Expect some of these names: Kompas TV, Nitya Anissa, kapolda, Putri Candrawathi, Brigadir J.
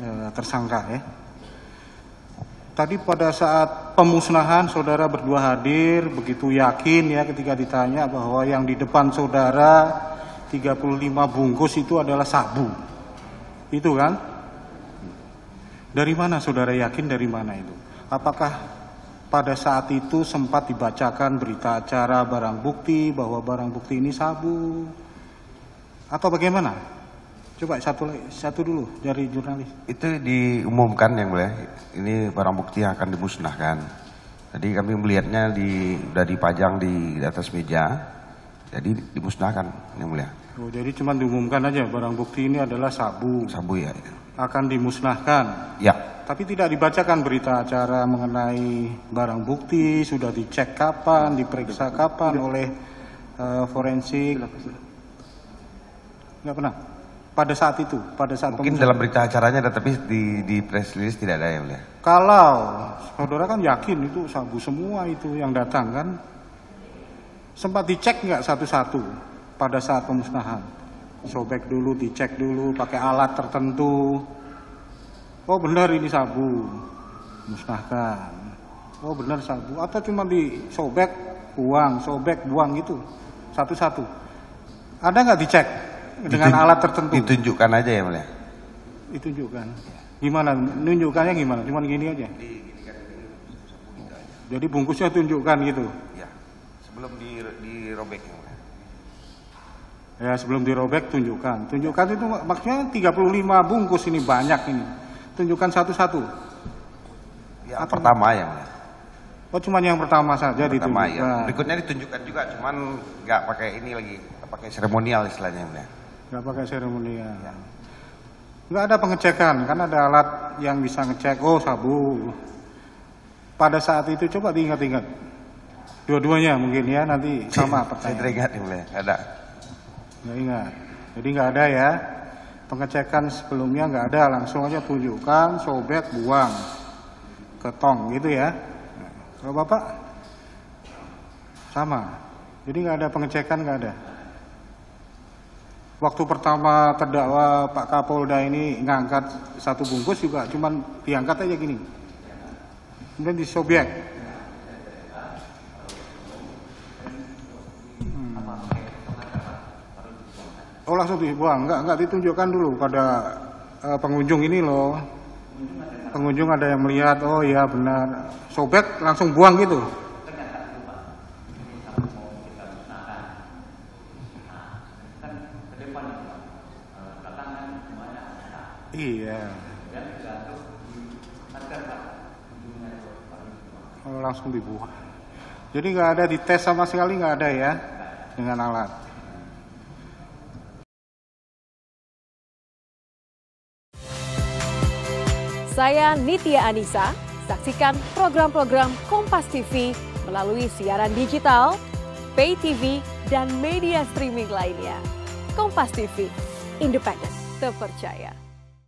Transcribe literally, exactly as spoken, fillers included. eh, tersangka ya. Tadi pada saat pemusnahan saudara berdua hadir, begitu yakin ya ketika ditanya bahwa yang di depan saudara tiga puluh lima bungkus itu adalah sabu. Itu kan? Dari mana saudara yakin, dari mana itu? Apakah pada saat itu sempat dibacakan berita acara barang bukti bahwa barang bukti ini sabu? Atau bagaimana? Coba satu satu dulu dari jurnalis. Itu diumumkan yang boleh. Ini barang bukti yang akan dimusnahkan. Jadi kami melihatnya di sudah dipajang di atas meja. Jadi dimusnahkan yang boleh. Oh, jadi cuma diumumkan aja barang bukti ini adalah sabu. Sabu ya. Akan dimusnahkan. Ya. Tapi tidak dibacakan berita acara mengenai barang bukti, sudah dicek kapan, diperiksa kapan oleh uh, forensik. Enggak pernah. Pada saat itu, pada saat mungkin pemusnahan. Dalam berita acaranya ada, tapi di, di press release tidak ada ya, boleh. Kalau saudara kan yakin itu sabu semua itu yang datang kan, sempat dicek nggak satu-satu pada saat pemusnahan? Sobek dulu, dicek dulu, pakai alat tertentu. Oh benar ini sabu, musnahkan. Oh benar sabu, atau cuma disobek, buang, sobek, buang gitu, satu-satu. Ada nggak dicek? Dengan Ditunjuk, alat tertentu. Ditunjukkan aja ya, boleh. Ditunjukkan. Gimana? Nunjukkannya gimana? Cuman gini aja. Di, gini, kan, gini, sabu gitu aja. Jadi bungkusnya tunjukkan gitu. Ya. Sebelum di, dirobek. Ya, sebelum dirobek tunjukkan. Tunjukkan itu maksudnya tiga puluh lima bungkus ini banyak ini. Tunjukkan satu-satu. Ya, atau pertama ya, boleh. Oh, cuman yang pertama saja yang pertama, ditunjukkan. Ya. Berikutnya ditunjukkan juga, cuman nggak pakai ini lagi, pakai seremonial istilahnya, boleh. Nggak pakai seremonial. Ya. Nggak ada pengecekan, karena ada alat yang bisa ngecek. Oh sabu. Pada saat itu coba diingat-ingat. Dua-duanya mungkin ya nanti sama pertanyaan. Saya teringat ya, boleh. Ada. Nggak ingat. Jadi nggak ada ya. Pengecekan sebelumnya nggak ada. Langsung aja tunjukkan, sobek, buang ke tong gitu ya. Kalau bapak sama. Jadi nggak ada pengecekan, nggak ada. Waktu pertama terdakwa Pak Kapolda ini ngangkat satu bungkus juga, cuman diangkat aja gini. Kemudian disobek. Hmm. Oh langsung dibuang, enggak, enggak ditunjukkan dulu pada uh, pengunjung ini loh. Pengunjung ada yang melihat, oh ya benar. Sobek langsung buang gitu. Iya. Oh, langsung dibuang. Jadi nggak ada dites sama sekali, nggak ada ya dengan alat. Saya Nitya Anissa, saksikan program-program Kompas T V melalui siaran digital, pay T V dan media streaming lainnya. Kompas T V, independen, terpercaya.